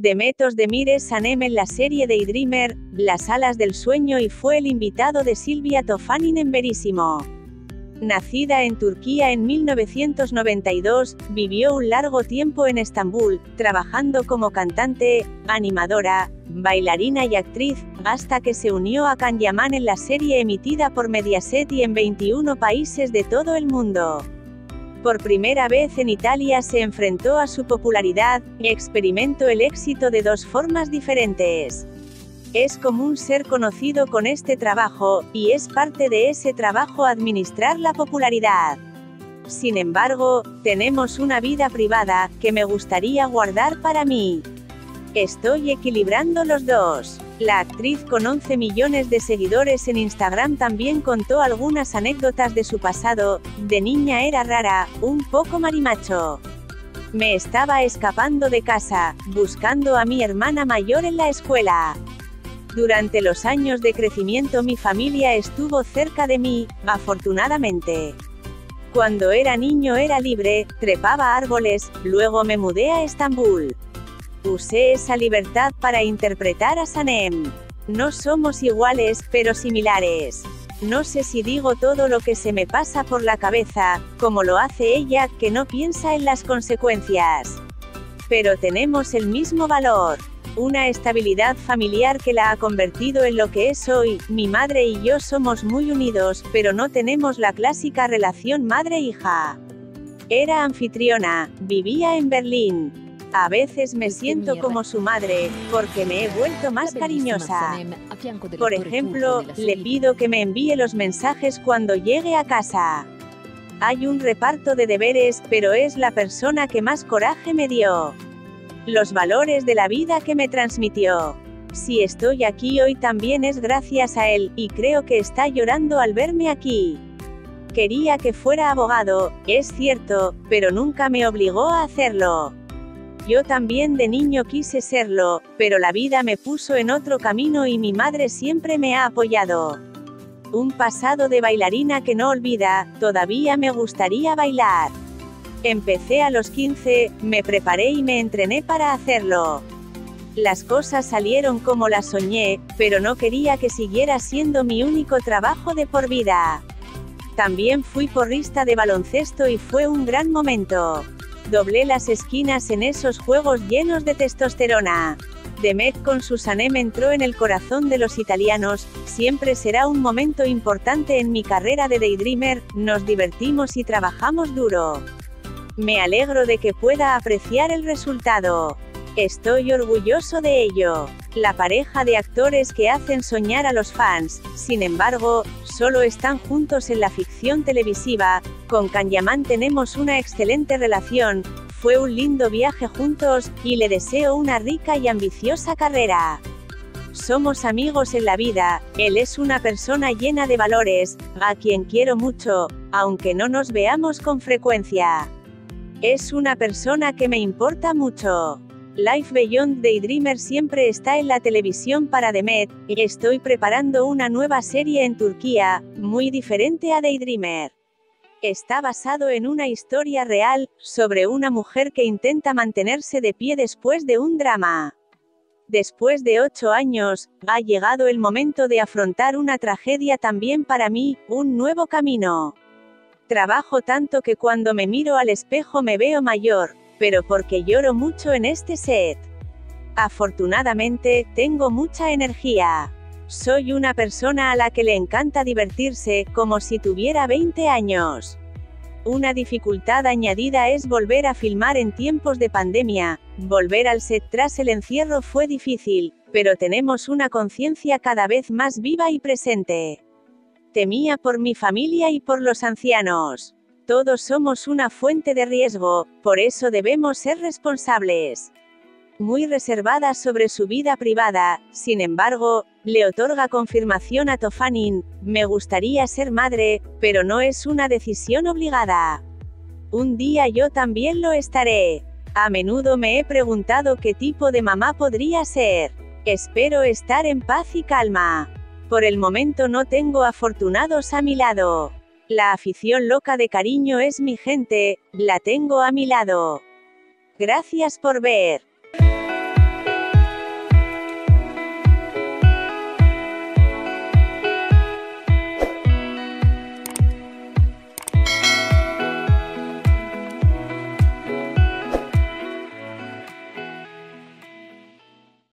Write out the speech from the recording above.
Demet Özdemir es Sanem en la serie Daydreamer, Las alas del sueño y fue el invitado de Silvia Tofanin en Verissimo. Nacida en Turquía en 1992, vivió un largo tiempo en Estambul, trabajando como cantante, animadora, bailarina y actriz, hasta que se unió a Can Yaman en la serie emitida por Mediaset y en 21 países de todo el mundo. Por primera vez en Italia se enfrentó a su popularidad, y experimentó el éxito de dos formas diferentes. Es común ser conocido con este trabajo, y es parte de ese trabajo administrar la popularidad. Sin embargo, tenemos una vida privada, que me gustaría guardar para mí. Estoy equilibrando los dos. La actriz con 11 millones de seguidores en Instagram también contó algunas anécdotas de su pasado. De niña era rara, un poco marimacho. Me estaba escapando de casa, buscando a mi hermana mayor en la escuela. Durante los años de crecimiento mi familia estuvo cerca de mí, afortunadamente. Cuando era niño era libre, trepaba árboles, luego me mudé a Estambul. Usé esa libertad para interpretar a Sanem. No somos iguales, pero similares. No sé si digo todo lo que se me pasa por la cabeza, como lo hace ella, que no piensa en las consecuencias. Pero tenemos el mismo valor. Una estabilidad familiar que la ha convertido en lo que es hoy. Mi madre y yo somos muy unidos, pero no tenemos la clásica relación madre-hija. Era anfitriona, vivía en Berlín. A veces me siento como su madre, porque me he vuelto más cariñosa. Por ejemplo, le pido que me envíe los mensajes cuando llegue a casa. Hay un reparto de deberes, pero es la persona que más coraje me dio. Los valores de la vida que me transmitió. Si estoy aquí hoy también es gracias a él, y creo que está llorando al verme aquí. Quería que fuera abogado, es cierto, pero nunca me obligó a hacerlo. Yo también de niño quise serlo, pero la vida me puso en otro camino y mi madre siempre me ha apoyado. Un pasado de bailarina que no olvida, todavía me gustaría bailar. Empecé a los 15, me preparé y me entrené para hacerlo. Las cosas salieron como las soñé, pero no quería que siguiera siendo mi único trabajo de por vida. También fui porrista de baloncesto y fue un gran momento. Doblé las esquinas en esos juegos llenos de testosterona. Demet con su Sanem entró en el corazón de los italianos. Siempre será un momento importante en mi carrera de Daydreamer. Nos divertimos y trabajamos duro. Me alegro de que pueda apreciar el resultado. Estoy orgulloso de ello. La pareja de actores que hacen soñar a los fans, sin embargo, solo están juntos en la ficción televisiva. Con Can Yaman tenemos una excelente relación, fue un lindo viaje juntos, y le deseo una rica y ambiciosa carrera. Somos amigos en la vida, él es una persona llena de valores, a quien quiero mucho, aunque no nos veamos con frecuencia. Es una persona que me importa mucho. Life Beyond Daydreamer siempre está en la televisión para Demet. Estoy preparando una nueva serie en Turquía, muy diferente a Daydreamer. Está basado en una historia real, sobre una mujer que intenta mantenerse de pie después de un drama. Después de 8 años, ha llegado el momento de afrontar una tragedia también para mí, un nuevo camino. Trabajo tanto que cuando me miro al espejo me veo mayor. Pero porque lloro mucho en este set. Afortunadamente, tengo mucha energía. Soy una persona a la que le encanta divertirse, como si tuviera 20 años. Una dificultad añadida es volver a filmar en tiempos de pandemia. Volver al set tras el encierro fue difícil, pero tenemos una conciencia cada vez más viva y presente. Temía por mi familia y por los ancianos. Todos somos una fuente de riesgo, por eso debemos ser responsables. Muy reservada sobre su vida privada, sin embargo, le otorga confirmación a Tofanin. Me gustaría ser madre, pero no es una decisión obligada. Un día yo también lo estaré. A menudo me he preguntado qué tipo de mamá podría ser. Espero estar en paz y calma. Por el momento no tengo afortunados a mi lado. La afición loca de cariño es mi gente, la tengo a mi lado. Gracias por ver.